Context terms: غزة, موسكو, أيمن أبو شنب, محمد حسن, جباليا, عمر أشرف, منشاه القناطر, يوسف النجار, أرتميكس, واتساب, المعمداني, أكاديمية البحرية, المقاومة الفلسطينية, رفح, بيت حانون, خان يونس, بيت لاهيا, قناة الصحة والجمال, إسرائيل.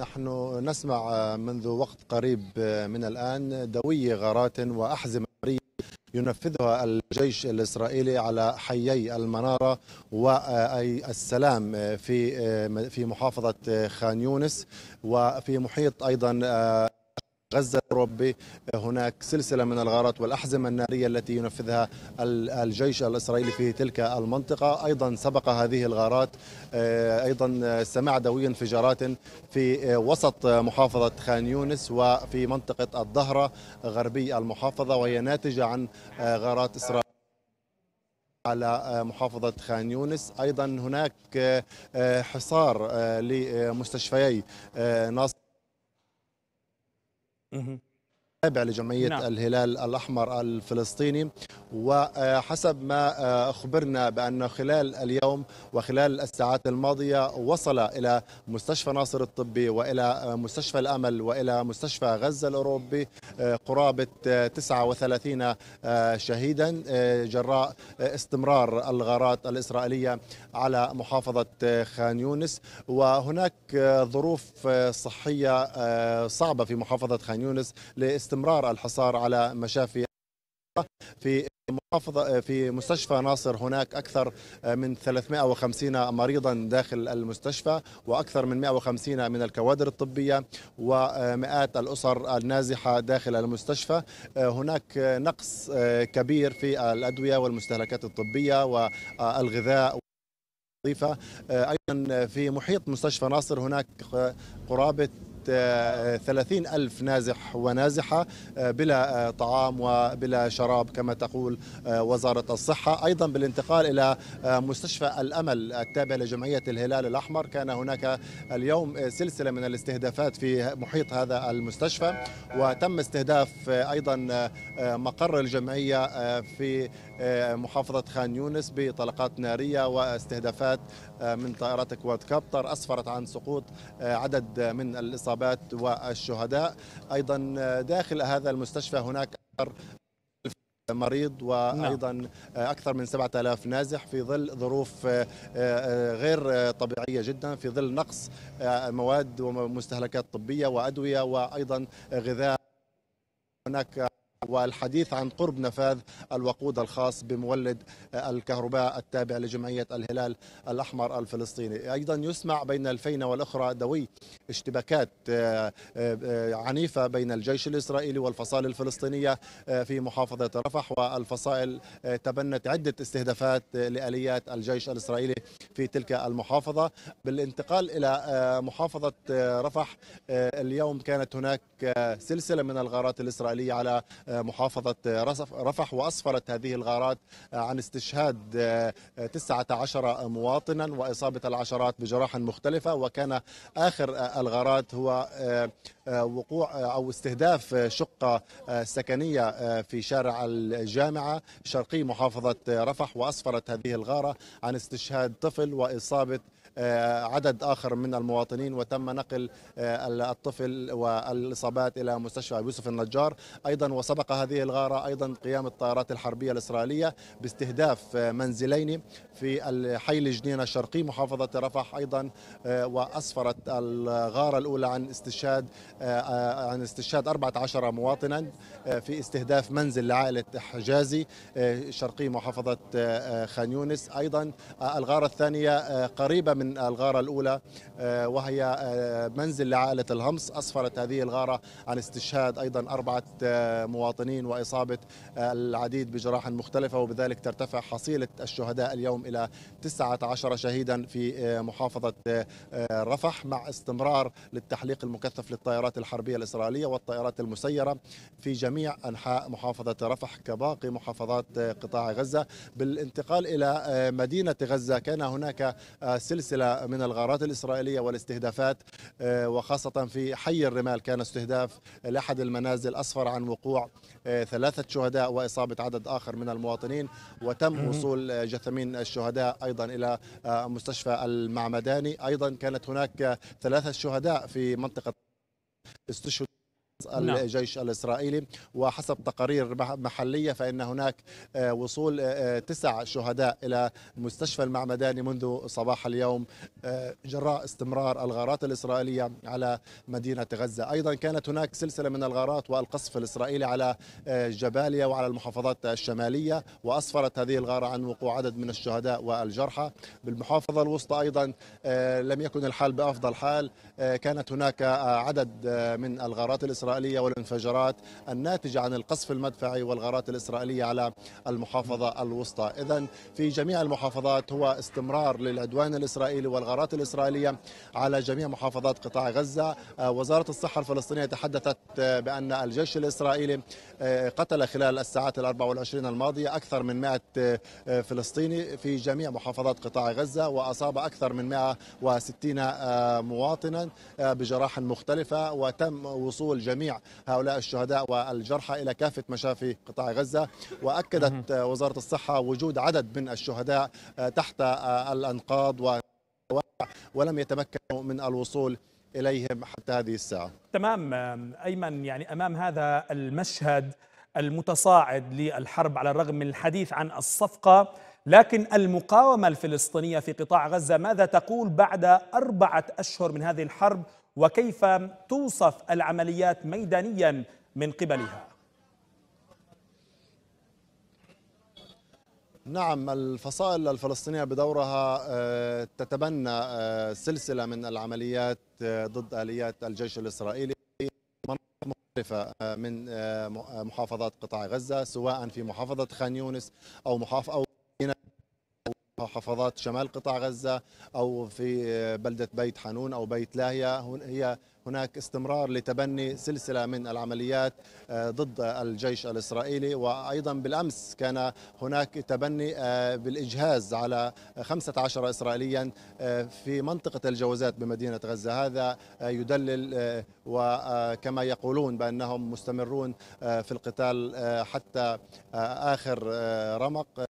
نحن نسمع منذ وقت قريب من الآن دوي غارات وأحزمة نارية ينفذها الجيش الإسرائيلي على حيي المنارة والسلام في محافظة خان يونس وفي محيط أيضا غزة الأوروبي. هناك سلسلة من الغارات والأحزمة النارية التي ينفذها الجيش الإسرائيلي في تلك المنطقة. أيضا سبق هذه الغارات أيضا سمع دوي انفجارات في وسط محافظة خان يونس وفي منطقة الظهرة غربي المحافظة، وهي ناتجة عن غارات إسرائيل على محافظة خان يونس. أيضا هناك حصار لمستشفيي ناصر تابع لجمعية الهلال الأحمر الفلسطيني، وحسب ما أخبرنا بأن خلال اليوم وخلال الساعات الماضية وصل إلى مستشفى ناصر الطبي وإلى مستشفى الأمل وإلى مستشفى غزة الأوروبي قرابة 39 شهيدا جراء استمرار الغارات الإسرائيلية على محافظة خان يونس. وهناك ظروف صحية صعبة في محافظة خان يونس لاستمرار الحصار على مشافي في مستشفى ناصر. هناك أكثر من 350 مريضا داخل المستشفى وأكثر من 150 من الكوادر الطبية ومئات الأسر النازحة داخل المستشفى. هناك نقص كبير في الأدوية والمستهلكات الطبية والغذاء. أيضا في محيط مستشفى ناصر هناك قرابة 30,000 نازح ونازحة بلا طعام وبلا شراب كما تقول وزارة الصحة. أيضا بالانتقال إلى مستشفى الأمل التابع لجمعية الهلال الأحمر، كان هناك اليوم سلسلة من الاستهدافات في محيط هذا المستشفى، وتم استهداف أيضا مقر الجمعية في محافظة خان يونس بطلقات نارية واستهدافات من طائرات كوادكوبتر أسفرت عن سقوط عدد من الإصابات والشهداء. أيضا داخل هذا المستشفى هناك أكثر مريض وأيضا أكثر من 7000 نازح في ظل ظروف غير طبيعية جدا، في ظل نقص مواد ومستهلكات طبية وأدوية وأيضا غذاء. هناك والحديث عن قرب نفاذ الوقود الخاص بمولد الكهرباء التابع لجمعية الهلال الأحمر الفلسطيني. أيضا يسمع بين الفينة والأخرى دوي اشتباكات عنيفة بين الجيش الإسرائيلي والفصائل الفلسطينية في محافظة رفح، والفصائل تبنت عدة استهدافات لآليات الجيش الإسرائيلي في تلك المحافظة. بالانتقال إلى محافظة رفح اليوم كانت هناك سلسلة من الغارات الإسرائيلية على محافظة رفح، وأسفرت هذه الغارات عن استشهاد 19 مواطنا وإصابة العشرات بجراح مختلفة. وكان آخر الغارات هو وقوع أو استهداف شقة سكنية في شارع الجامعة شرقي محافظة رفح، وأسفرت هذه الغارة عن استشهاد طفل وإصابة عدد آخر من المواطنين، وتم نقل الطفل والإصابات إلى مستشفى يوسف النجار. أيضا وسبق هذه الغارة أيضا قيام الطائرات الحربية الإسرائيلية باستهداف منزلين في حي الجنينة الشرقي محافظة رفح أيضا، وأسفرت الغارة الأولى عن استشهاد 14 مواطنا في استهداف منزل لعائلة حجازي شرقي محافظة خان يونس. أيضا الغارة الثانية قريبة من الغارة الأولى وهي منزل لعائلة الهمص، أسفرت هذه الغارة عن استشهاد أيضا 4 مواطنين وإصابة العديد بجراح مختلفة، وبذلك ترتفع حصيلة الشهداء اليوم إلى 19 شهيدا في محافظة رفح، مع استمرار للتحليق المكثف للطائرات الحربية الإسرائيلية والطائرات المسيرة في جميع أنحاء محافظة رفح كباقي محافظات قطاع غزة. بالانتقال إلى مدينة غزة كان هناك سلسلة من الغارات الإسرائيلية والاستهدافات، وخاصة في حي الرمال كان استهداف لأحد المنازل أسفر عن وقوع 3 شهداء وإصابة عدد آخر من المواطنين، وتم وصول جثمين الشهداء أيضا إلى مستشفى المعمداني. أيضا كانت هناك 3 شهداء في منطقة استشهد الجيش الإسرائيلي، وحسب تقارير محلية فإن هناك وصول 9 شهداء إلى مستشفى المعمداني منذ صباح اليوم جراء استمرار الغارات الإسرائيلية على مدينة غزة. أيضا كانت هناك سلسلة من الغارات والقصف الإسرائيلي على جباليا وعلى المحافظات الشمالية، وأسفرت هذه الغارة عن وقوع عدد من الشهداء والجرحى. بالمحافظة الوسطى أيضا لم يكن الحال بأفضل حال، كانت هناك عدد من الغارات الإسرائيلية والانفجارات الناتجة عن القصف المدفعي والغارات الإسرائيلية على المحافظة الوسطى. إذن في جميع المحافظات هو استمرار للعدوان الإسرائيلي والغارات الإسرائيلية على جميع محافظات قطاع غزة. وزارة الصحة الفلسطينية تحدثت بأن الجيش الإسرائيلي قتل خلال الساعات 24 الماضية أكثر من 100 فلسطيني في جميع محافظات قطاع غزة، وأصاب أكثر من 160 مواطنا بجراح مختلفة، وتم وصول جميع هؤلاء الشهداء والجرحى إلى كافة مشافي قطاع غزة. وأكدت وزارة الصحة وجود عدد من الشهداء تحت الأنقاض ولم يتمكنوا من الوصول إليهم حتى هذه الساعة. تمام أيمن، يعني أمام هذا المشهد المتصاعد للحرب، على الرغم من الحديث عن الصفقة، لكن المقاومة الفلسطينية في قطاع غزة ماذا تقول بعد 4 أشهر من هذه الحرب، وكيف توصف العمليات ميدانيا من قبلها؟ نعم، الفصائل الفلسطينية بدورها تتبنى سلسلة من العمليات ضد آليات الجيش الإسرائيلي مختلفة من محافظات قطاع غزة، سواء في محافظة خان يونس أو محافظات شمال قطاع غزة أو في بلدة بيت حانون أو بيت لاهيا. هي هناك استمرار لتبني سلسلة من العمليات ضد الجيش الإسرائيلي. وأيضا بالأمس كان هناك تبني بالإجهاز على 15 إسرائيليا في منطقة الجوازات بمدينة غزة. هذا يدلل وكما يقولون بأنهم مستمرون في القتال حتى آخر رمق.